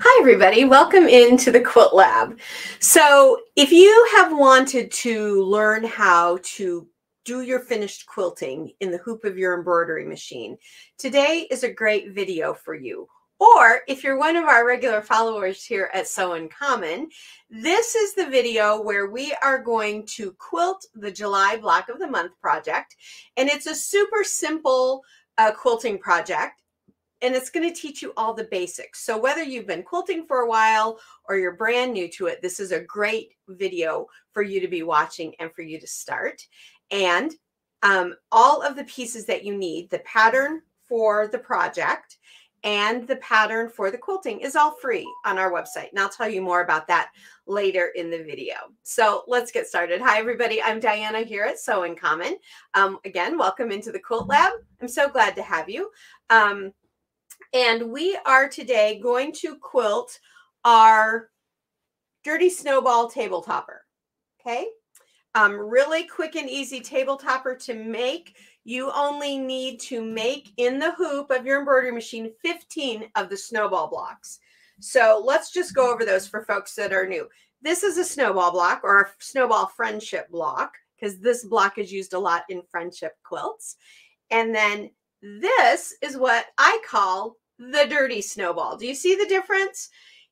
Hi everybody, welcome into the Quilt Lab. So if you have wanted to learn how to do your finished quilting in the hoop of your embroidery machine, today is a great video for you. Or if you're one of our regular followers here at Sew in Common, this is the video where we are going to quilt the July Block of the Month project. And it's a super simple quilting project. And it's going to teach you all the basics. So whether you've been quilting for a while or you're brand new to it, this is a great video for you to be watching and for you to start. And all of the pieces that you need, the pattern for the project and the pattern for the quilting, is all free on our website. And I'll tell you more about that later in the video. So let's get started. Hi, everybody. I'm Diana here at Sew in Common. Again, welcome into the Quilt Lab. I'm so glad to have you. And we are today going to quilt our Dirty Snowball table topper, okay? Really quick and easy table topper to make. You only need to make in the hoop of your embroidery machine 15 of the snowball blocks. So let's just go over those for folks that are new. This is a snowball block or a snowball friendship block, because this block is used a lot in friendship quilts. And then this is what I call the dirty snowball. Do you see the difference?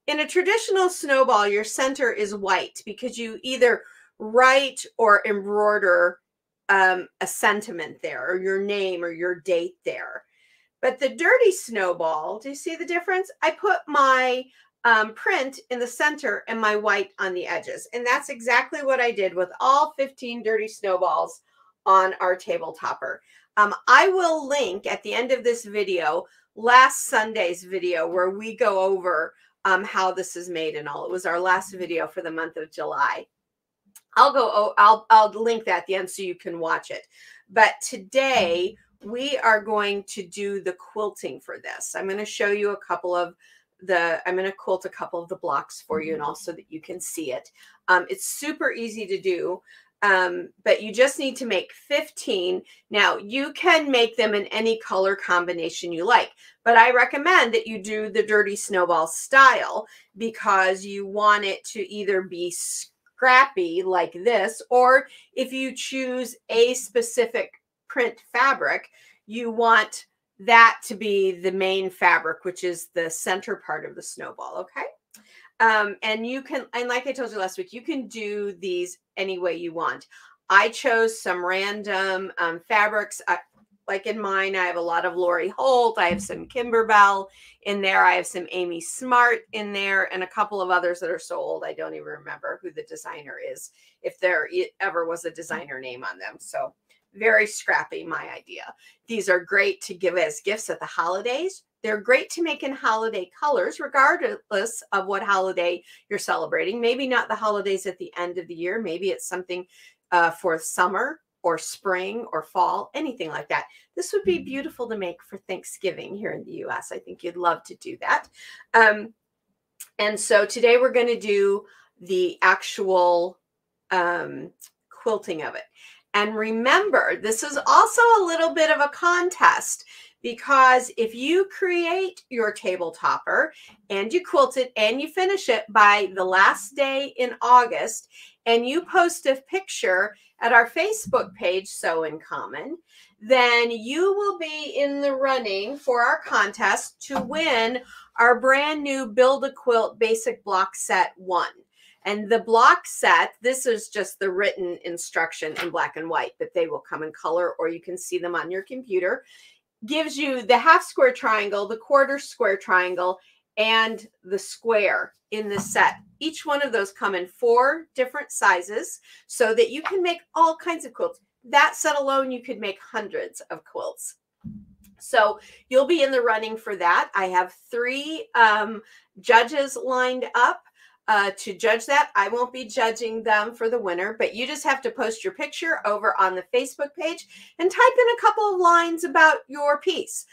In a traditional snowball, your center is white because you either write or embroider a sentiment there, or your name or your date there. But the dirty snowball, do you see the difference? I put my print in the center and my white on the edges. And that's exactly what I did with all 15 dirty snowballs on our table topper. I will link at the end of this video last Sunday's video where we go over how this is made and all. It was our last video for the month of July. I'll link that at the end so you can watch it. But today we are going to do the quilting for this. I'm going to show you a couple of the, I'm going to quilt a couple of the blocks for you and also that you can see it. It's super easy to do. But you just need to make 15. Now, you can make them in any color combination you like, but I recommend that you do the dirty snowball style because you want it to either be scrappy like this, or if you choose a specific print fabric, you want that to be the main fabric, which is the center part of the snowball, okay? And you can, and like I told you last week, you can do these any way you want. I chose some random fabrics. Like in mine, I have a lot of Lori Holt. I have some Kimberbell in there. I have some Amy Smart in there and a couple of others that are so old, I don't even remember who the designer is, if there ever was a designer name on them. So very scrappy, my idea. These are great to give as gifts at the holidays. They're great to make in holiday colors, regardless of what holiday you're celebrating. Maybe not the holidays at the end of the year. Maybe it's something for summer or spring or fall, anything like that. This would be beautiful to make for Thanksgiving here in the U.S. I think you'd love to do that. And so today we're going to do the actual quilting of it. And remember, this is also a little bit of a contest, because if you create your table topper and you quilt it and you finish it by the last day in August, and you post a picture at our Facebook page, Sew in Common, then you will be in the running for our contest to win our brand new Build a Quilt Basic Block Set 1. And the block set, this is just the written instruction in black and white, but they will come in color or you can see them on your computer. Gives you the half square triangle, the quarter square triangle, and the square in the set. Each one of those come in 4 different sizes so that you can make all kinds of quilts. That set alone, you could make hundreds of quilts. So you'll be in the running for that. I have 3 judges lined up to judge that. I won't be judging them for the winner, but you just have to post your picture over on the Facebook page and type in a couple of lines about your piece,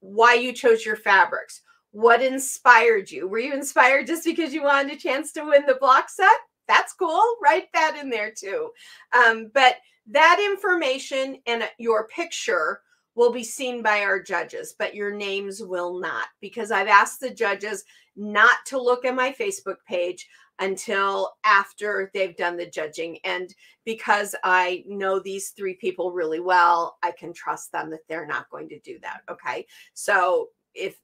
why you chose your fabrics, what inspired you. Were you inspired just because you wanted a chance to win the block set? That's cool. Write that in there too. But that information and your picture will be seen by our judges, but your names will not, because I've asked the judges not to look at my Facebook page until after they've done the judging. And because I know these three people really well, I can trust them that they're not going to do that. Okay. So if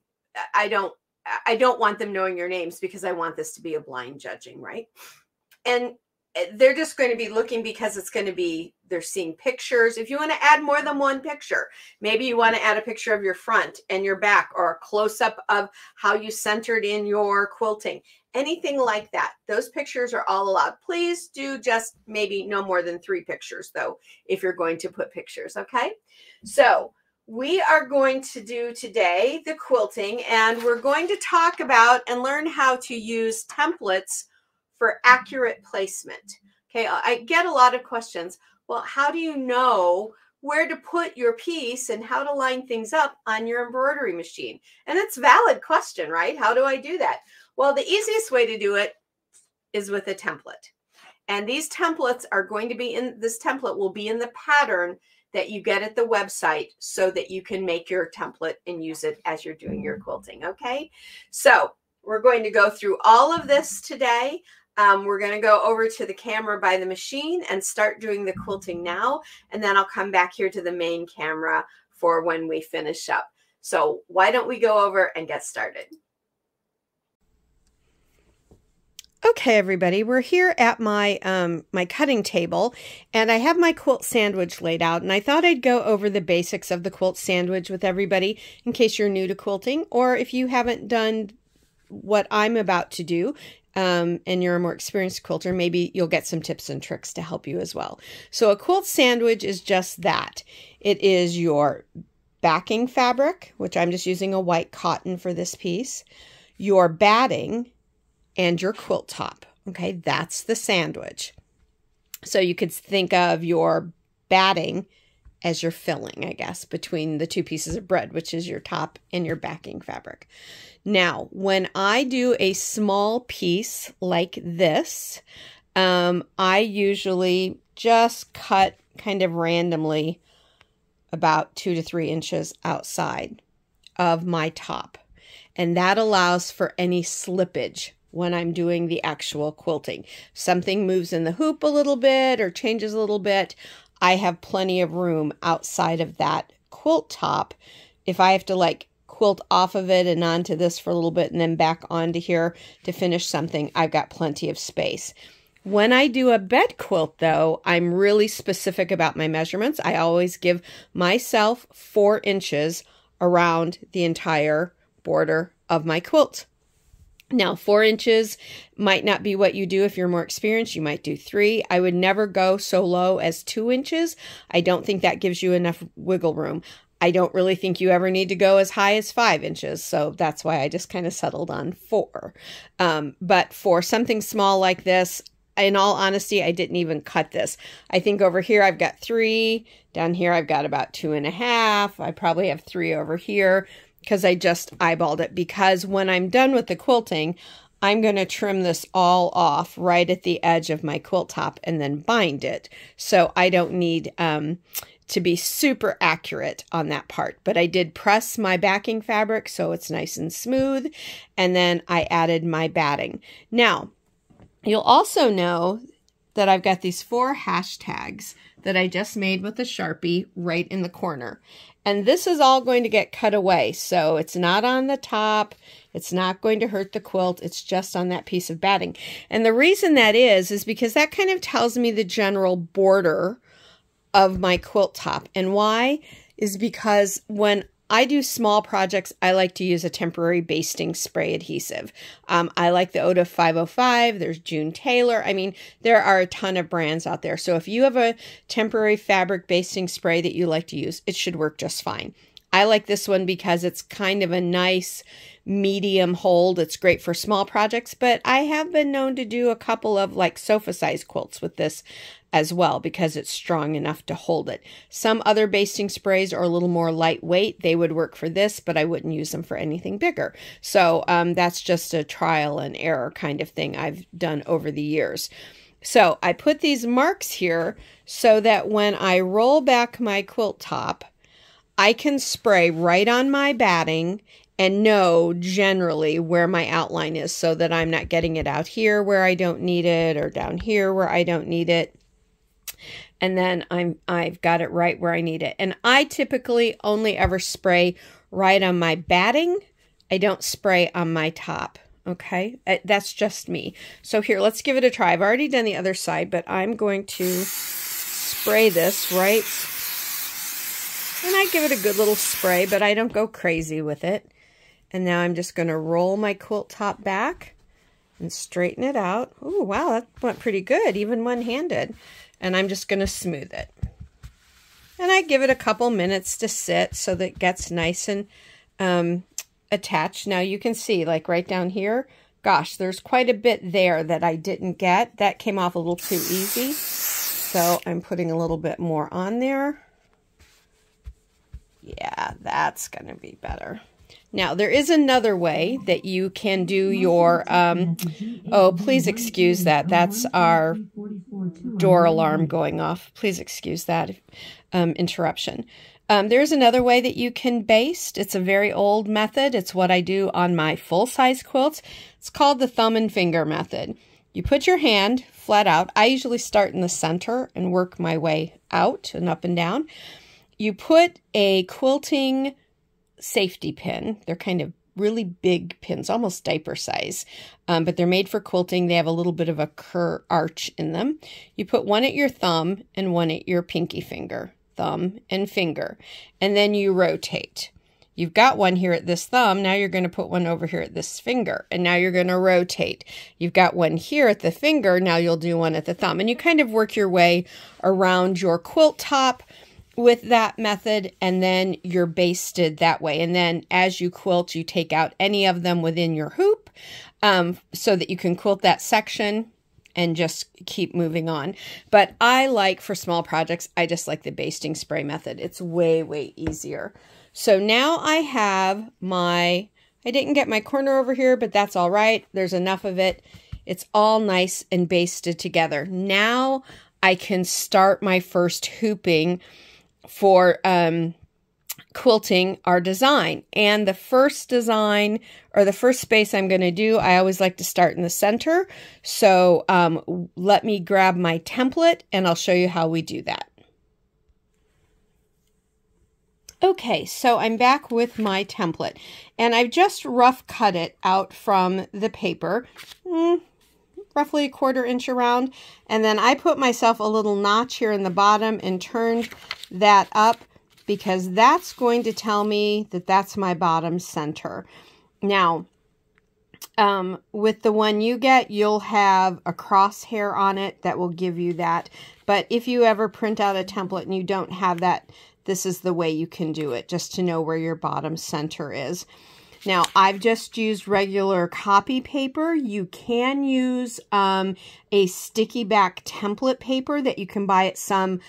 I don't want them knowing your names, because I want this to be a blind judging, right? And they're just going to be looking, because it's going to be, they're seeing pictures. If you want to add more than one picture, maybe you want to add a picture of your front and your back, or a close-up of how you centered in your quilting, anything like that. Those pictures are all allowed. Please do just maybe no more than 3 pictures, though, if you're going to put pictures, okay? So we are going to do today the quilting, and we're going to talk about and learn how to use templates for accurate placement. Okay, I get a lot of questions. Well, how do you know where to put your piece and how to line things up on your embroidery machine? And it's a valid question, right? How do I do that? Well, the easiest way to do it is with a template. And these templates are going to be in, this template will be in the pattern that you get at the website, so that you can make your template and use it as you're doing your quilting, okay? So we're going to go through all of this today. We're going to go over to the camera by the machine and start doing the quilting now. And then I'll come back here to the main camera for when we finish up. So why don't we go over and get started? Okay, everybody, we're here at my my cutting table, and I have my quilt sandwich laid out, and I thought I'd go over the basics of the quilt sandwich with everybody in case you're new to quilting, or if you haven't done what I'm about to do, and you're a more experienced quilter, maybe you'll get some tips and tricks to help you as well. So a quilt sandwich is just that. It is your backing fabric, which I'm just using a white cotton for this piece, your batting, and your quilt top. Okay, that's the sandwich. So you could think of your batting as your filling, I guess, between the two pieces of bread, which is your top and your backing fabric. Now, when I do a small piece like this, I usually just cut kind of randomly about 2 to 3 inches outside of my top. And that allows for any slippage when I'm doing the actual quilting. Something moves in the hoop a little bit or changes a little bit, I have plenty of room outside of that quilt top. If I have to like quilt off of it and onto this for a little bit and then back onto here to finish something, I've got plenty of space. When I do a bed quilt, though, I'm really specific about my measurements. I always give myself 4 inches around the entire border of my quilt. Now, 4 inches might not be what you do. If you're more experienced, you might do 3. I would never go so low as 2 inches. I don't think that gives you enough wiggle room. I don't really think you ever need to go as high as 5 inches. So that's why I just kind of settled on 4. But for something small like this, in all honesty, I didn't even cut this. I think over here I've got 3. Down here I've got about 2.5. I probably have 3 over here, because I just eyeballed it, because when I'm done with the quilting, I'm going to trim this all off right at the edge of my quilt top and then bind it. So I don't need to be super accurate on that part, but I did press my backing fabric so it's nice and smooth, and then I added my batting. Now, you'll also know that I've got these 4 hashtags that I just made with a Sharpie right in the corner. And this is all going to get cut away, so it's not on the top, it's not going to hurt the quilt, it's just on that piece of batting. And the reason that is because that kind of tells me the general border of my quilt top. And why? Is because when I do small projects, I like to use a temporary basting spray adhesive. I like the Oda 505, there's June Taylor. I mean, there are a ton of brands out there. So if you have a temporary fabric basting spray that you like to use, it should work just fine. I like this one because it's kind of a nice medium hold. It's great for small projects, but I have been known to do a couple of like sofa size quilts with this as well, because it's strong enough to hold it. Some other basting sprays are a little more lightweight. They would work for this, but I wouldn't use them for anything bigger. So that's just a trial and error kind of thing I've done over the years. So I put these marks here so that when I roll back my quilt top, I can spray right on my batting and know generally where my outline is so that I'm not getting it out here where I don't need it or down here where I don't need it. And then I've got it right where I need it. And I typically only ever spray right on my batting. I don't spray on my top, okay? That's just me. So here, let's give it a try. I've already done the other side, but I'm going to spray this right. And I give it a good little spray, but I don't go crazy with it. And now I'm just going to roll my quilt top back and straighten it out. Oh, wow, that went pretty good, even one-handed. And I'm just going to smooth it. And I give it a couple minutes to sit so that it gets nice and attached. Now you can see, like right down here, gosh, there's quite a bit there that I didn't get. That came off a little too easy. So I'm putting a little bit more on there. Yeah, that's going to be better. Now, there is another way that you can do your, oh, please excuse that. That's our door alarm going off. Please excuse that interruption. There's another way that you can baste. It's a very old method. It's what I do on my full-size quilts. It's called the thumb and finger method. You put your hand flat out. I usually start in the center and work my way out and up and down. You put a quilting safety pin. They're kind of really big pins, almost diaper size, but they're made for quilting. They have a little bit of a curve arch in them. You put one at your thumb and one at your pinky finger, thumb and finger, and then you rotate. You've got one here at this thumb. Now you're going to put one over here at this finger, and now you're going to rotate. You've got one here at the finger. Now you'll do one at the thumb, and you kind of work your way around your quilt top with that method, and then you're basted that way. And then as you quilt, you take out any of them within your hoop so that you can quilt that section and just keep moving on. But I like, for small projects, I just like the basting spray method. It's way, way easier. So now I have my, I didn't get my corner over here, but that's all right. There's enough of it. It's all nice and basted together. Now I can start my first hooping for quilting our design. And the first design, or the first space I'm going to do, I always like to start in the center. So let me grab my template and I'll show you how we do that. Okay, so I'm back with my template, and I've just rough cut it out from the paper, roughly a quarter inch around. And then I put myself a little notch here in the bottom and turned that up because that's going to tell me that that's my bottom center. Now, with the one you get, you'll have a crosshair on it that will give you that. But if you ever print out a template and you don't have that, this is the way you can do it, just to know where your bottom center is. Now, I've just used regular copy paper. You can use a sticky back template paper that you can buy at some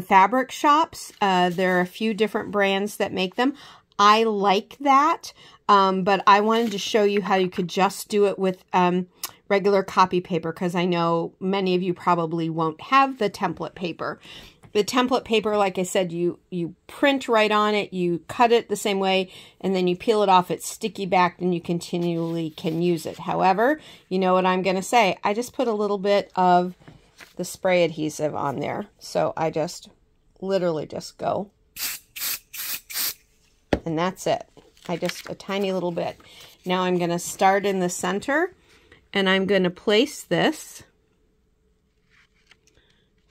fabric shops. There are a few different brands that make them. I like that, but I wanted to show you how you could just do it with regular copy paper, because I know many of you probably won't have the template paper. The template paper, like I said, you print right on it, you cut it the same way, and then you peel it off. It's sticky backed, and you continually can use it. However, you know what I'm going to say. I just put a little bit of the spray adhesive on there. So I just literally just go, and that's it. I just, a tiny little bit. Now I'm going to start in the center, and I'm going to place this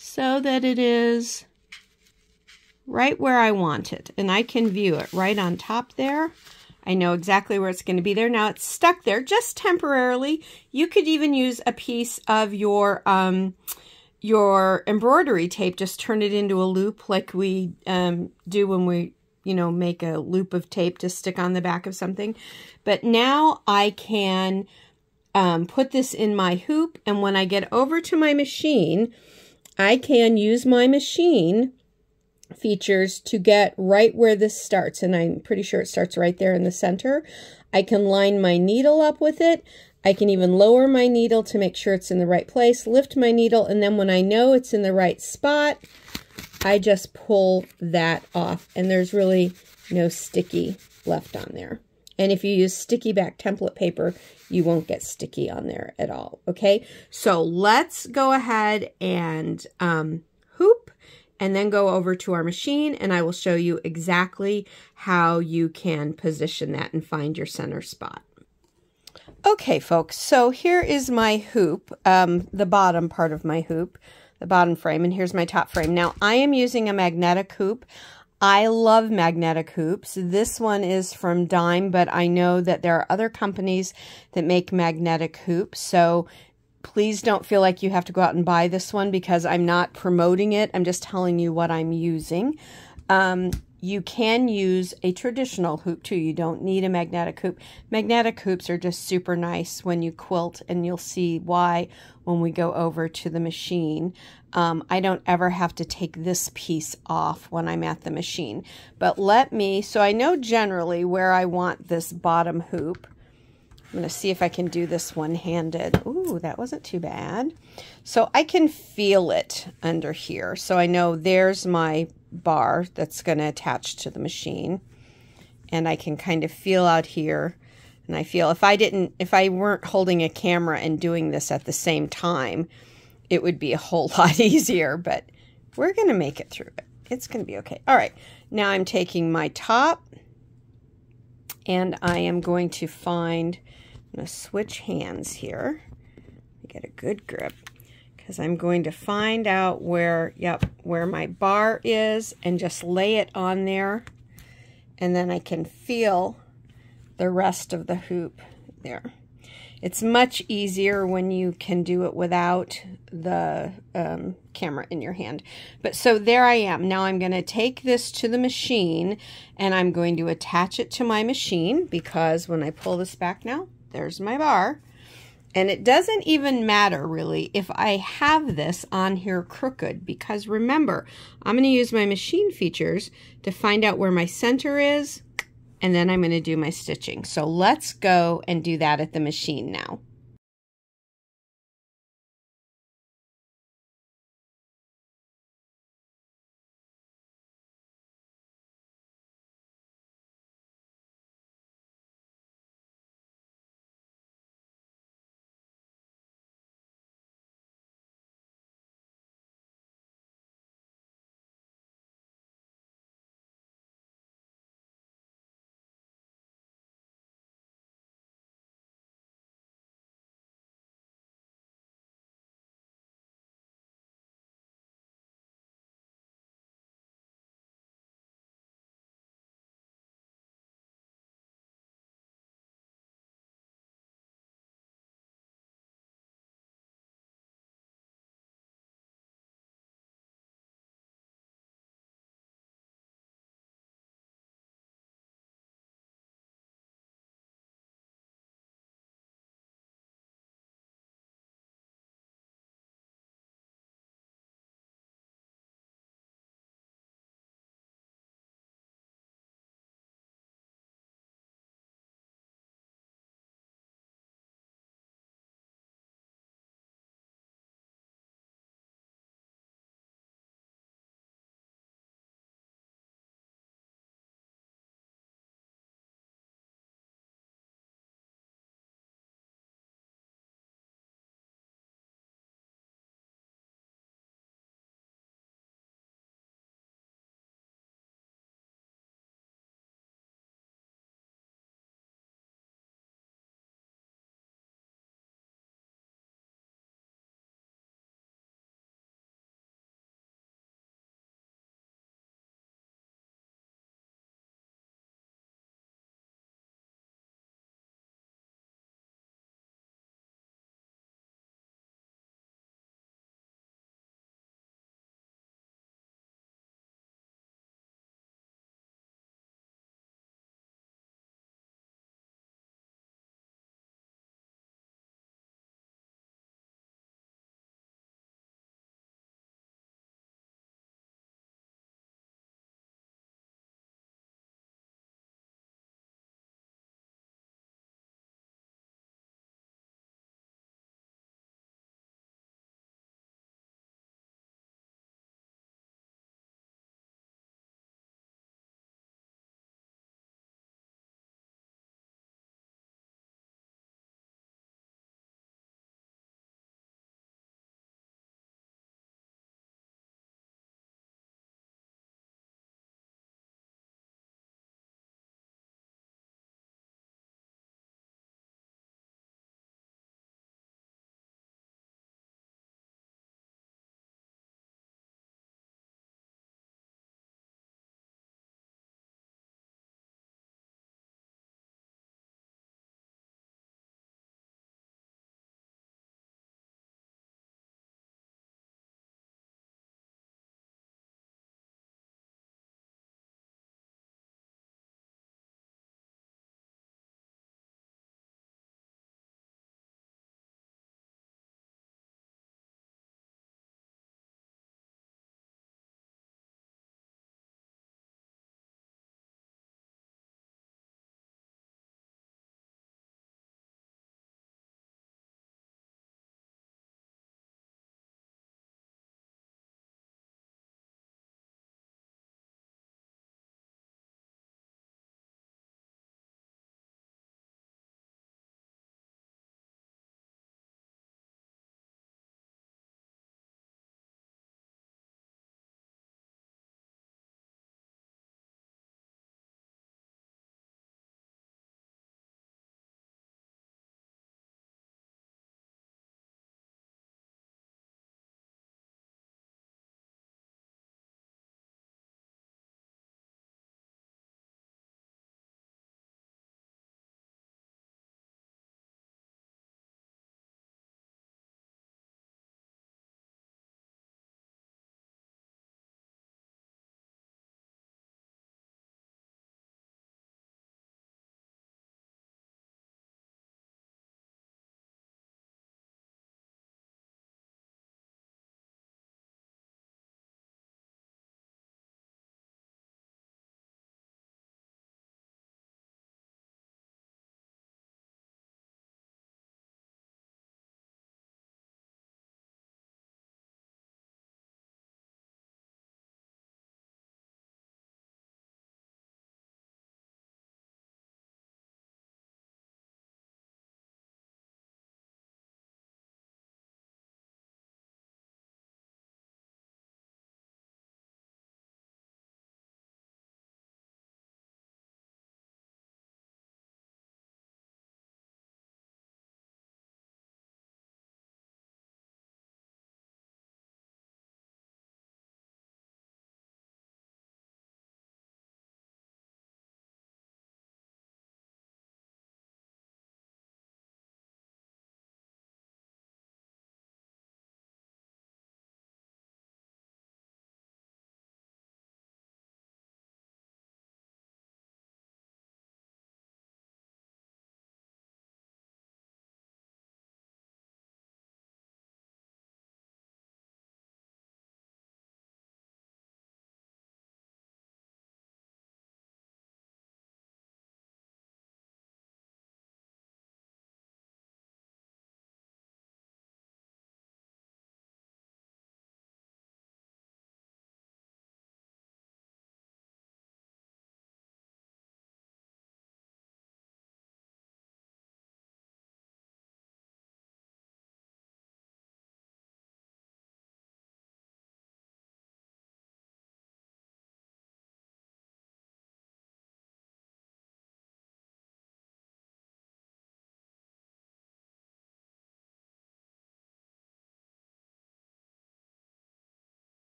so that it is right where I want it. And I can view it right on top there. I know exactly where it's going to be there. Now it's stuck there just temporarily. You could even use a piece of your embroidery tape. Just turn it into a loop like we do when we, you know, make a loop of tape to stick on the back of something. But now I can put this in my hoop. And when I get over to my machine, I can use my machine features to get right where this starts, and I'm pretty sure it starts right there in the center. I can line my needle up with it. I can even lower my needle to make sure it's in the right place, lift my needle, and then when I know it's in the right spot, I just pull that off, and there's really no sticky left on there. And if you use sticky back template paper, you won't get sticky on there at all, okay? So let's go ahead and hoop and then go over to our machine, and I will show you exactly how you can position that and find your center spot. Okay, folks, so here is my hoop, the bottom part of my hoop, the bottom frame, and here's my top frame. Now, I am using a magnetic hoop. I love magnetic hoops. This one is from Dime, but I know that there are other companies that make magnetic hoops. So please don't feel like you have to go out and buy this one because I'm not promoting it. I'm just telling you what I'm using. You can use a traditional hoop too. You don't need a magnetic hoop. Magnetic hoops are just super nice when you quilt, and you'll see why when we go over to the machine. I don't ever have to take this piece off when I'm at the machine. But let me, so I know generally where I want this bottom hoop. I'm going to see if I can do this one-handed. Ooh, that wasn't too bad. So I can feel it under here. So I know there's my bar that's going to attach to the machine. And I can kind of feel out here. And I feel if I weren't holding a camera and doing this at the same time, it would be a whole lot easier, but we're going to make it through it. It's going to be okay. All right, now I'm taking my top, and I am going to find, I'm going to switch hands here. Get a good grip, because I'm going to find out where, where my bar is, and just lay it on there, and then I can feel the rest of the hoop there. It's much easier when you can do it without the camera in your hand. But so there I am. Now I'm going to take this to the machine, and I'm going to attach it to my machine, because when I pull this back now, there's my bar. And it doesn't even matter really if I have this on here crooked, because remember, I'm going to use my machine features to find out where my center is, and then I'm going to do my stitching. So let's go and do that at the machine now.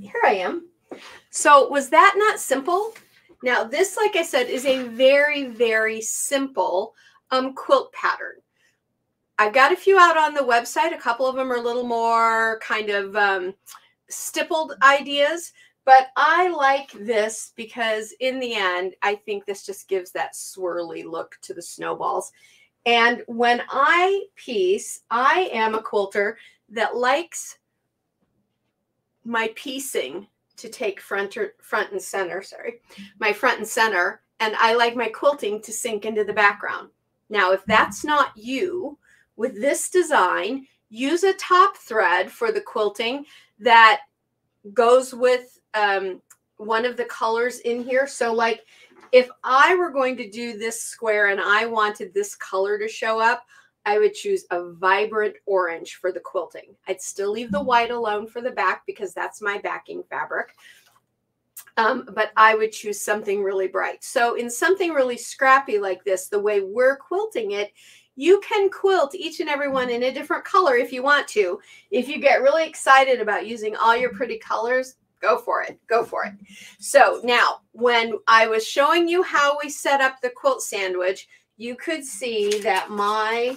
here I am. So was that not simple? Now this, like I said, is a very, very simple quilt pattern. I've got a few out on the website. A couple of them are a little more kind of stippled ideas, but I like this because in the end, I think this just gives that swirly look to the snowballs. And when I piece, I am a quilter that likes my piecing to take front and center, and I like my quilting to sink into the background. Now, if that's not you, with this design, use a top thread for the quilting that goes with one of the colors in here. So like if I were going to do this square and I wanted this color to show up, I would choose a vibrant orange for the quilting. I'd still leave the white alone for the back because that's my backing fabric. But I would choose something really bright. So in something really scrappy like this, the way we're quilting it, you can quilt each and every one in a different color if you want to. If you get really excited about using all your pretty colors, go for it. Go for it. So now, when I was showing you how we set up the quilt sandwich, you could see that my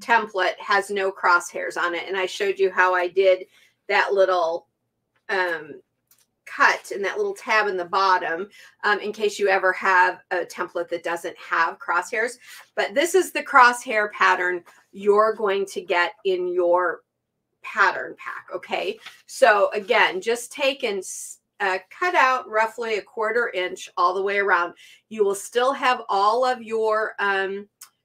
template has no crosshairs on it. And I showed you how I did that little cut and that little tab in the bottom in case you ever have a template that doesn't have crosshairs. But this is the crosshair pattern you're going to get in your pattern pack. Okay. So again, just take and cut out roughly 1/4 inch all the way around. You will still have all of your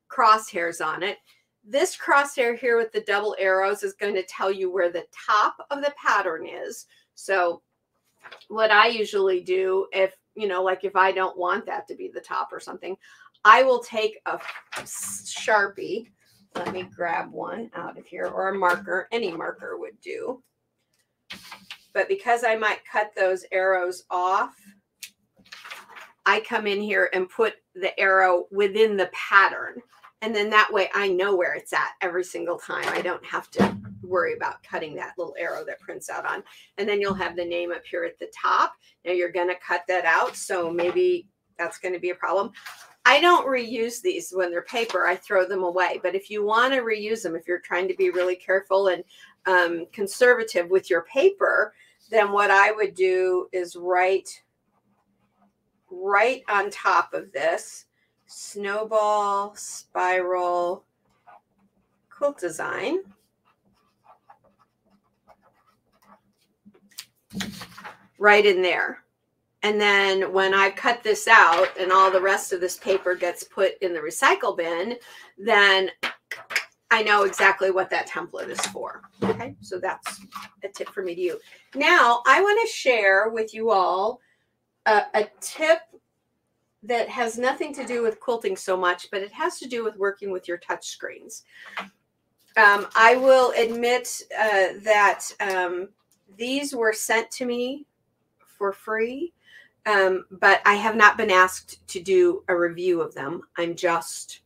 crosshairs on it. This crosshair here with the double arrows is going to tell you where the top of the pattern is. So what I usually do, if, you know, like if I don't want that to be the top or something, I will take a Sharpie. Let me grab one out of here, or a marker. Any marker would do. But because I might cut those arrows off, I come in here and put the arrow within the pattern. And then that way I know where it's at every single time. I don't have to worry about cutting that little arrow that prints out on. And then you'll have the name up here at the top. Now you're going to cut that out. So maybe that's going to be a problem. I don't reuse these when they're paper. I throw them away. But if you want to reuse them, if you're trying to be really careful and conservative with your paper, then what I would do is write right on top of this snowball spiral quilt design. Right in there. And then when I cut this out and all the rest of this paper gets put in the recycle bin, then I know exactly what that template is for. Okay, so that's a tip from me to you. Now I want to share with you all a tip that has nothing to do with quilting so much, but it has to do with working with your touch screens. I will admit that these were sent to me for free, but I have not been asked to do a review of them. I'm just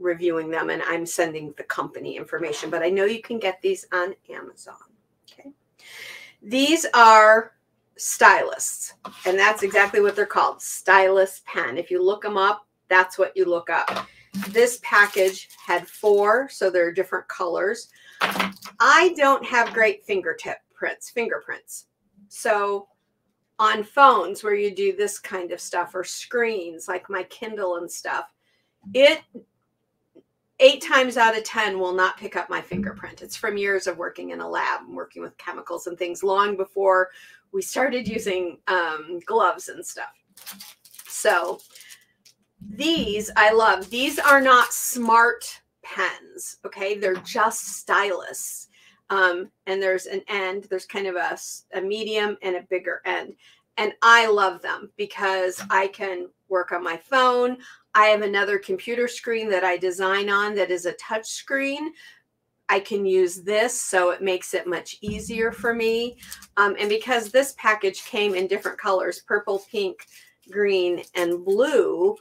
reviewing them and I'm sending the company information, but I know you can get these on Amazon. Okay. These are stylists, and that's exactly what they're called. Stylus pen. If you look them up, that's what you look up. This package had 4, so they're different colors. I don't have great fingerprints. So on phones where you do this kind of stuff, or screens like my Kindle and stuff, it 8 times out of 10 will not pick up my fingerprint. It's from years of working in a lab and working with chemicals and things long before we started using gloves and stuff. So these I love. These are not smart pens, okay? They're just styluses. And there's an end, there's kind of a medium and a bigger end. And I love them because I can work on my phone. I have another computer screen that I design on that is a touch screen. I can use this, so it makes it much easier for me. And because this package came in different colors, purple, pink, green, and blue,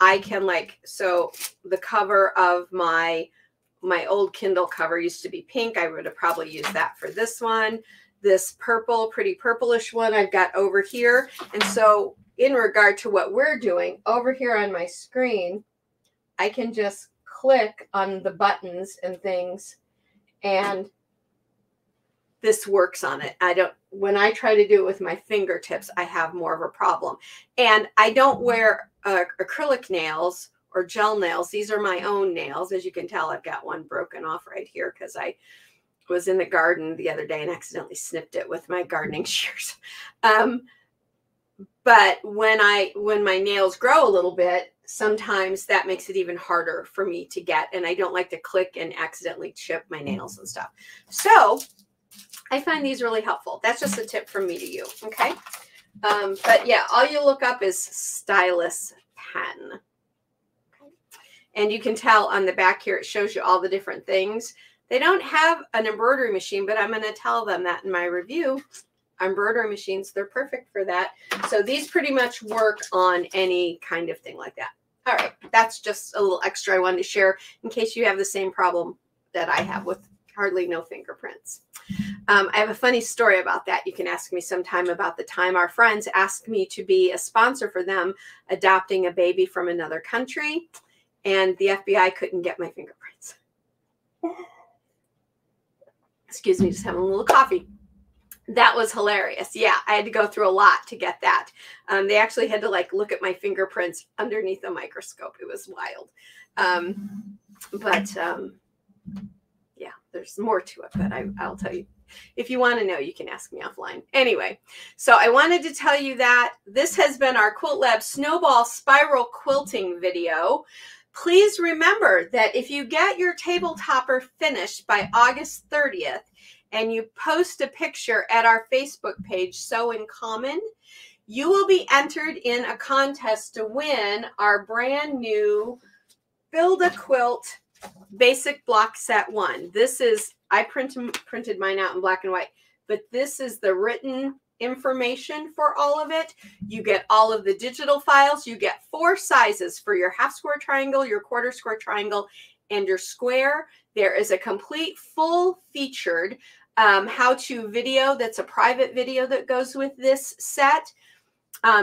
I can like, so the cover of my old Kindle cover used to be pink. I would have probably used that for this one. this purple, pretty purplish one I've got over here. And so in regard to what we're doing over here on my screen, I can just click on the buttons and things, and this works on it. When I try to do it with my fingertips, I have more of a problem. And I don't wear acrylic nails or gel nails. These are my own nails. As you can tell, I've got one broken off right here because I was in the garden the other day and accidentally snipped it with my gardening shears. But when my nails grow a little bit, sometimes that makes it even harder for me to get, and I don't like to click and accidentally chip my nails and stuff. So I find these really helpful. That's just a tip from me to you, okay? But yeah, all you look up is stylus pen. And you can tell on the back here, it shows you all the different things. They don't have an embroidery machine, but I'm going to tell them that in my review. Embroidery machines, they're perfect for that. So these pretty much work on any kind of thing like that. All right, that's just a little extra I wanted to share in case you have the same problem that I have with hardly no fingerprints. I have a funny story about that. You can ask me sometime about the time our friends asked me to be a sponsor for them adopting a baby from another country, and the FBI couldn't get my fingerprints. Excuse me, just having a little coffee. That was hilarious. Yeah, I had to go through a lot to get that. They actually had to like look at my fingerprints underneath a microscope. It was wild. Yeah, there's more to it, but I'll tell you. If you want to know, you can ask me offline. Anyway, so I wanted to tell you that this has been our Quilt Lab Snowball Spiral Quilting video. Please remember that if you get your table topper finished by August 30th, and you post a picture at our Facebook page, Sew in Common, you will be entered in a contest to win our brand new Build a Quilt Basic Block Set 1. This is, I printed mine out in black and white, but this is the written information for all of it. You get all of the digital files. You get 4 sizes for your half square triangle, your quarter square triangle, and your square. There is a complete, full-featured how-to video that's a private video that goes with this set.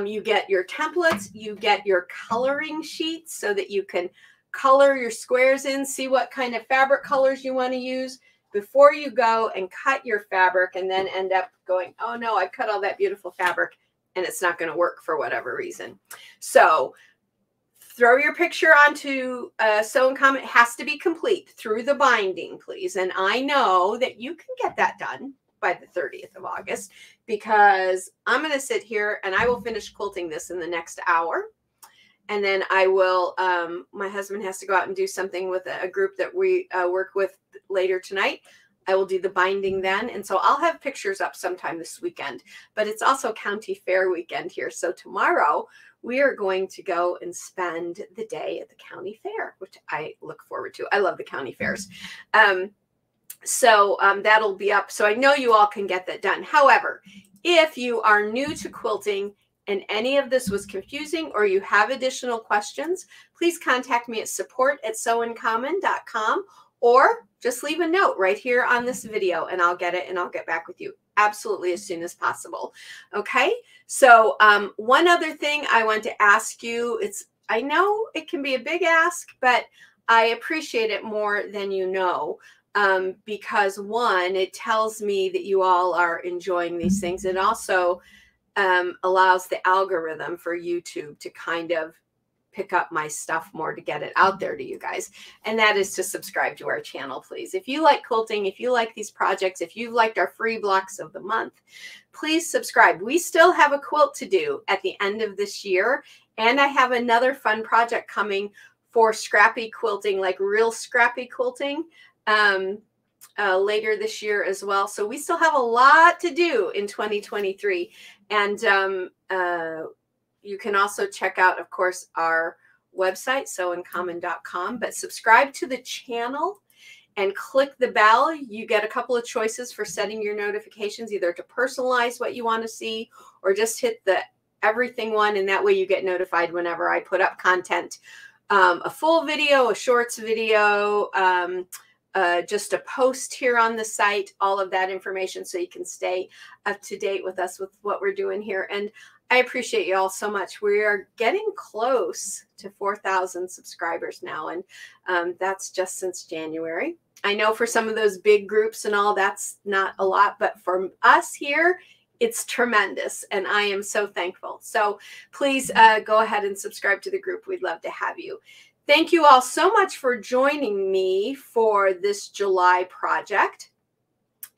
You get your templates, you get your coloring sheets so that you can color your squares in, see what kind of fabric colors you want to use before you go and cut your fabric and then end up going, oh no, I cut all that beautiful fabric and it's not going to work for whatever reason. So throw your picture onto Sew in Common. It has to be complete through the binding, please. And I know that you can get that done by the 30th of August because I'm going to sit here and I will finish quilting this in the next hour. And then I will, my husband has to go out and do something with a group that we work with later tonight. I will do the binding then. And so I'll have pictures up sometime this weekend, but it's also county fair weekend here. So tomorrow we are going to go and spend the day at the county fair, which I look forward to. I love the county fairs. That'll be up. So I know you all can get that done. However, if you are new to quilting and any of this was confusing or you have additional questions, please contact me at support@sewincommon.com. Or just leave a note right here on this video and I'll get it and I'll get back with you absolutely as soon as possible. Okay, so one other thing I want to ask you, I know it can be a big ask, but I appreciate it more than you know because one, it tells me that you all are enjoying these things. It also allows the algorithm for YouTube to kind of pick up my stuff more to get it out there to you guys. And that is to subscribe to our channel, please. If you like quilting, if you like these projects, if you've liked our free blocks of the month, please subscribe. We still have a quilt to do at the end of this year. And I have another fun project coming for scrappy quilting, like real scrappy quilting later this year as well. So we still have a lot to do in 2023. And, you can also check out, of course, our website, sewincommon.com, but subscribe to the channel and click the bell. You get a couple of choices for setting your notifications, either to personalize what you want to see or just hit the everything one. And that way you get notified whenever I put up content, a full video, a shorts video, just a post here on the site, all of that information, so you can stay up to date with us with what we're doing here. And I appreciate you all so much. We are getting close to 4,000 subscribers now, and that's just since January. I know for some of those big groups and all, that's not a lot, but for us here, it's tremendous, and I am so thankful. So please go ahead and subscribe to the group. We'd love to have you. Thank you all so much for joining me for this July project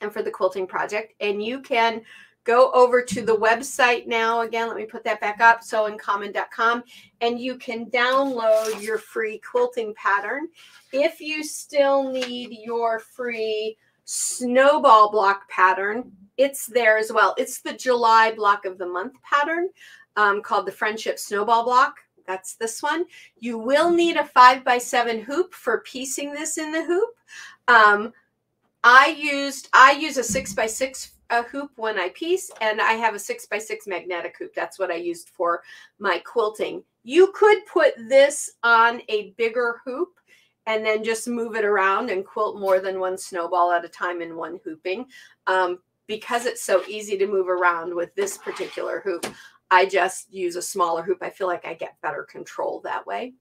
and for the quilting project. And you can go over to the website now. Again, let me put that back up, sewincommon.com, and you can download your free quilting pattern. If you still need your free snowball block pattern, it's there as well. It's the July block of the month pattern called the Friendship Snowball Block. That's this one. You will need a 5x7 hoop for piecing this in the hoop. I use a 6x6 hoop when I piece, and I have a 6x6 magnetic hoop. That's what I used for my quilting. You could put this on a bigger hoop and then just move it around and quilt more than one snowball at a time in one hooping. Because it's so easy to move around with this particular hoop, I just use a smaller hoop. I feel like I get better control that way,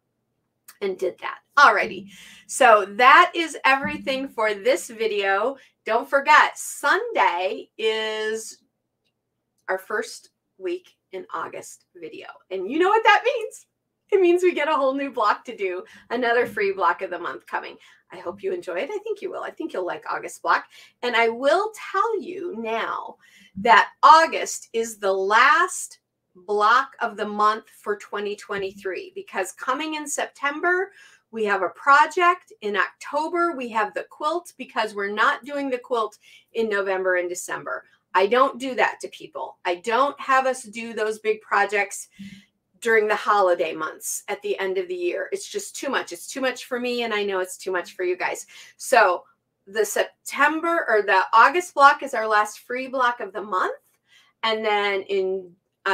and did that. Alrighty, so that is everything for this video. Don't forget, Sunday is our first week in August video. And you know what that means. It means we get a whole new block to do, another free block of the month coming. I hope you enjoy it. I think you will. I think you'll like August block. And I will tell you now that August is the last block of the month for 2023, because coming in September, we have a project. In October, we have the quilt, because we're not doing the quilt in November and December. I don't do that to people. I don't have us do those big projects during the holiday months at the end of the year. It's just too much. It's too much for me, and I know it's too much for you guys. So the September or the August block is our last free block of the month. And then in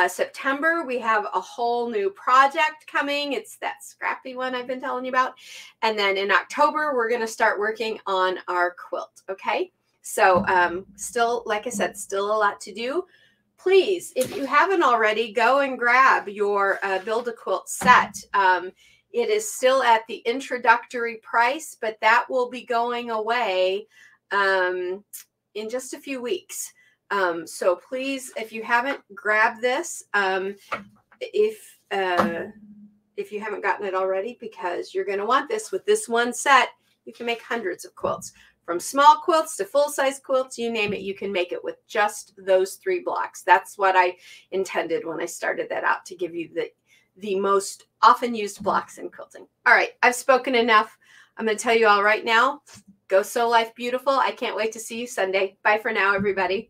September, we have a whole new project coming. It's that scrappy one I've been telling you about. And then in October, we're going to start working on our quilt. Okay. So still, like I said, still a lot to do. Please, if you haven't already, go and grab your Build a Quilt set. It is still at the introductory price, but that will be going away in just a few weeks. So please, if you haven't, grab this, if you haven't gotten it already, because you're going to want this. With this one set, you can make hundreds of quilts, from small quilts to full-size quilts, you name it, you can make it with just those three blocks. That's what I intended when I started that out, to give you the most often used blocks in quilting. All right, I've spoken enough. I'm going to tell you all right now, go sew life beautiful. I can't wait to see you Sunday. Bye for now, everybody.